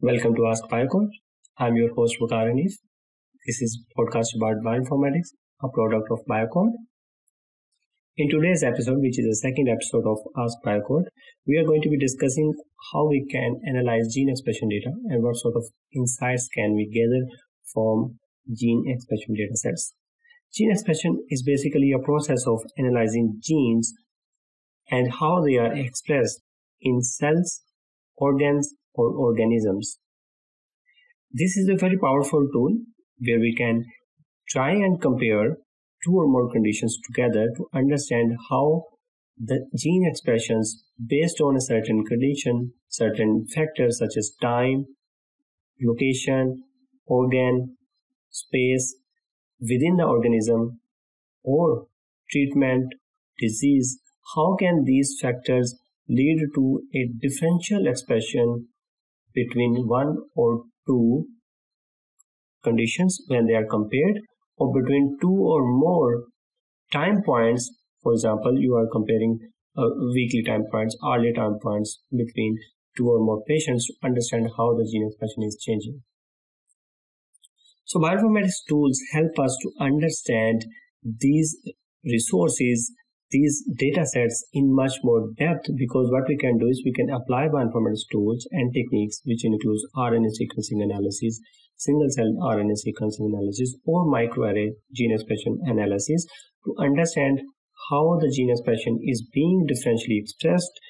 Welcome to Ask BioCode. I'm your host Waqar Hanif. This is a podcast about bioinformatics, a product of BioCode. In today's episode, which is the second episode of Ask BioCode, we are going to be discussing how we can analyze gene expression data and what sort of insights can we gather from gene expression data sets. Gene expression is basically a process of analyzing genes and how they are expressed in cells, organs, or organisms. This is a very powerful tool where we can try and compare two or more conditions together to understand how the gene expressions based on a certain condition, certain factors such as time, location, organ, space within the organism, or treatment, disease, how can these factors lead to a differential expression between one or two conditions when they are compared, or between two or more time points. For example, you are comparing weekly time points, hourly time points between two or more patients to understand how the gene expression is changing. So bioinformatics tools help us to understand these resources, these data sets in much more depth, because what we can do is we can apply bioinformatics tools and techniques, which includes RNA sequencing analysis, single-cell RNA sequencing analysis, or microarray gene expression analysis to understand how the gene expression is being differentially expressed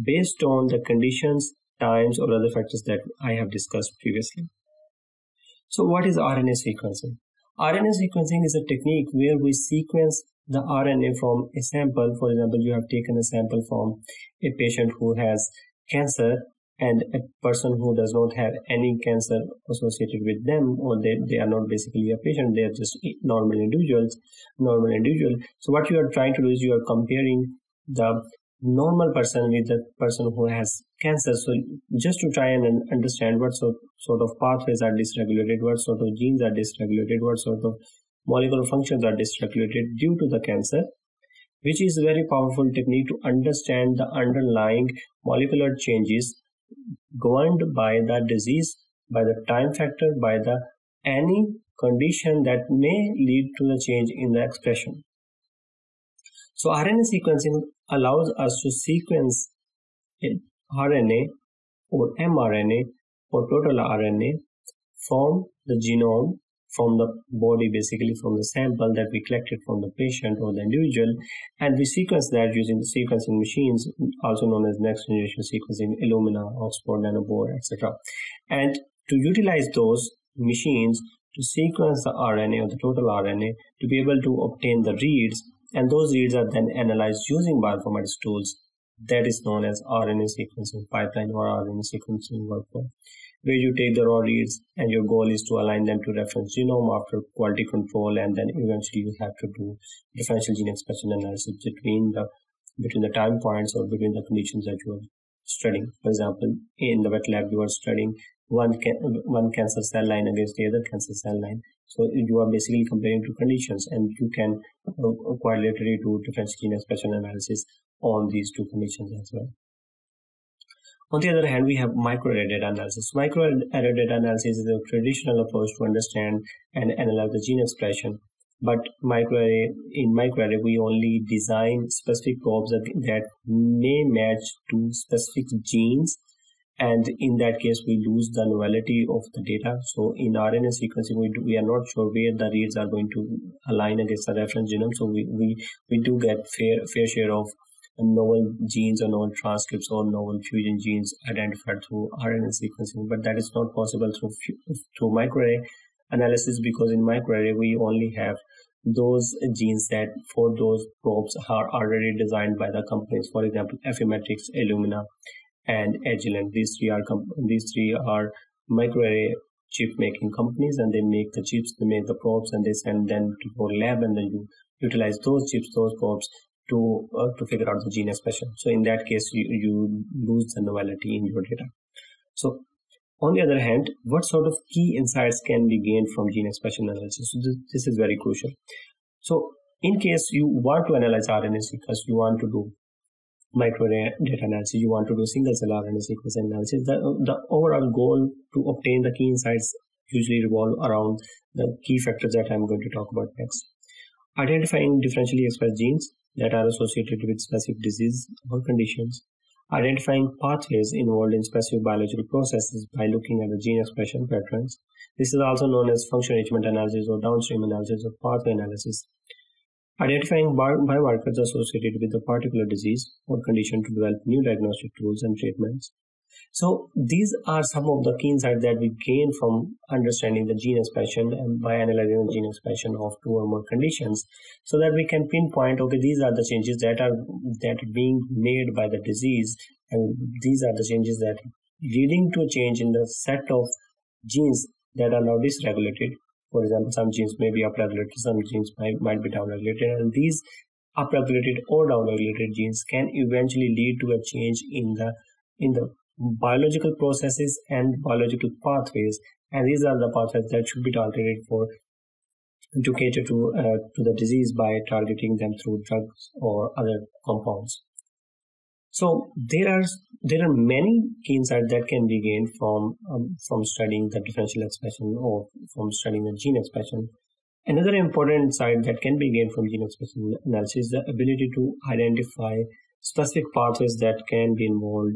based on the conditions, times, or other factors that I have discussed previously. So what is RNA sequencing? RNA sequencing is a technique where we sequence the RNA from a sample. For example, you have taken a sample from a patient who has cancer and a person who does not have any cancer associated with them, or they are not basically a patient, they are just normal individual. So what you are trying to do is you are comparing the normal person with the person who has cancer, so just to try and understand what sort of pathways are dysregulated, what sort of genes are dysregulated, what sort of molecular functions are dysregulated due to the cancer, which is a very powerful technique to understand the underlying molecular changes governed by the disease, by the time factor, by the any condition that may lead to the change in the expression. So RNA sequencing allows us to sequence RNA or mRNA or total RNA from the genome, from the body, basically from the sample that we collected from the patient or the individual, and we sequence that using the sequencing machines, also known as next generation sequencing, Illumina, Oxford Nanopore, etc. And to utilize those machines to sequence the RNA or the total RNA to be able to obtain the reads, and those reads are then analyzed using bioinformatics tools. That is known as RNA sequencing pipeline or RNA sequencing workflow, where you take the raw reads and your goal is to align them to reference genome after quality control, and then eventually you have to do differential gene expression analysis between the time points or between the conditions that you are studying. For example, in the wet lab you are studying one cancer cell line against the other cancer cell line. So you are basically comparing two conditions, and you can quite literally do differential gene expression analysis on these two conditions as well. On the other hand, we have microarray data analysis. Microarray data analysis is a traditional approach to understand and analyze the gene expression. But in microarray, we only design specific probes that may match to specific genes, and in that case, we lose the novelty of the data. So in RNA sequencing, we are not sure where the reads are going to align against the reference genome. So we do get fair share of novel genes or novel transcripts or novel fusion genes identified through RNA sequencing, but that is not possible through microarray analysis, because in microarray we only have those genes that for those probes are already designed by the companies. For example, Affymetrix, Illumina, and Agilent. These three are microarray chip making companies, and they make the chips, they make the probes, and they send them to your lab, and then you utilize those chips, those probes to figure out the gene expression. So in that case, you lose the novelty in your data. So on the other hand, what sort of key insights can be gained from gene expression analysis? So this is very crucial. So in case you want to analyze RNA sequence, you want to do microarray data analysis, you want to do single cell RNA sequence analysis. The overall goal to obtain the key insights usually revolve around the key factors that I'm going to talk about next. Identifying differentially expressed genes that are associated with specific disease or conditions. Identifying pathways involved in specific biological processes by looking at the gene expression patterns. This is also known as function enrichment analysis or downstream analysis or pathway analysis. Identifying biomarkers associated with a particular disease or condition to develop new diagnostic tools and treatments. So these are some of the key insights that we gain from understanding the gene expression and by analyzing the gene expression of two or more conditions, so that we can pinpoint, okay, these are the changes that are being made by the disease, and these are the changes that leading to a change in the set of genes that are now dysregulated. For example, some genes may be upregulated, some genes might be downregulated, and these upregulated or downregulated genes can eventually lead to a change in the biological processes and biological pathways, and these are the pathways that should be targeted to cater to the disease by targeting them through drugs or other compounds. So there are many key insights that can be gained from studying the differential expression or from studying the gene expression. Another important insight that can be gained from gene expression analysis is the ability to identify specific pathways that can be involved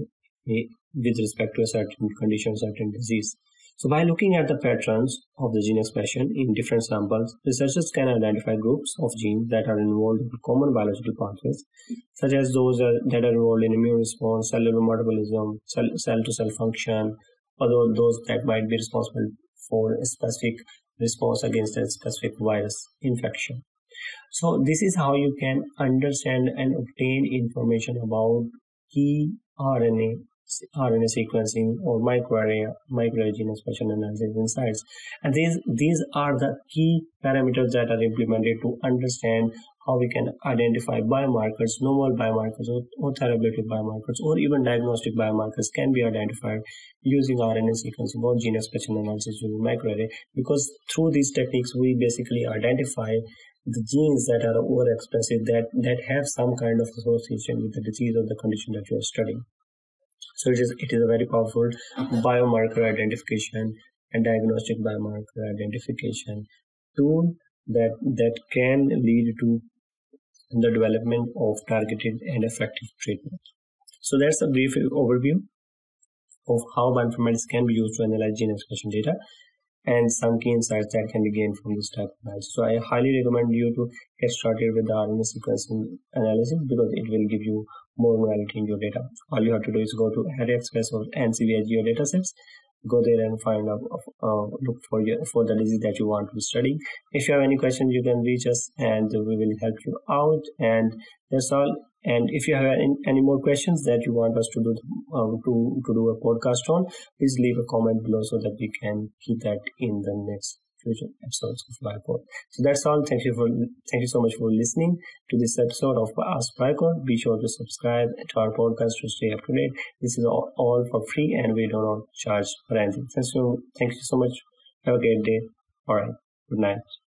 with respect to a certain condition, certain disease. So by looking at the patterns of the gene expression in different samples, researchers can identify groups of genes that are involved in common biological pathways, such as those that are involved in immune response, cellular metabolism, cell-to-cell function, although those that might be responsible for a specific response against a specific virus infection. So this is how you can understand and obtain information about key RNA sequencing or microarray gene expression analysis insights, and these are the key parameters that are implemented to understand how we can identify biomarkers, novel biomarkers or therapeutic biomarkers or even diagnostic biomarkers can be identified using RNA sequencing or gene expression analysis using microarray, because through these techniques we basically identify the genes that are overexpressed that have some kind of association with the disease or the condition that you are studying. So it is a very powerful biomarker identification and diagnostic biomarker identification tool that can lead to the development of targeted and effective treatment. So that's a brief overview of how bioinformatics can be used to analyze gene expression data and some key insights that can be gained from this type of analysis. So I highly recommend you to get started with the RNA sequencing analysis, because it will give you more variety in your data. All you have to do is go to ArrayExpress or NCBI Geo datasets, go there and find out, look for the disease that you want to study. If you have any questions, you can reach us and we will help you out. And that's all. And if you have any more questions that you want us to do to do a podcast on, please leave a comment below so that we can keep that in the next future episodes of BioCode. So that's all. Thank you so much for listening to this episode of Ask BioCode. Be sure to subscribe to our podcast to stay up to date. This is all for free, and we do not charge for anything. Thank you so much. Have a great day. All right. Good night.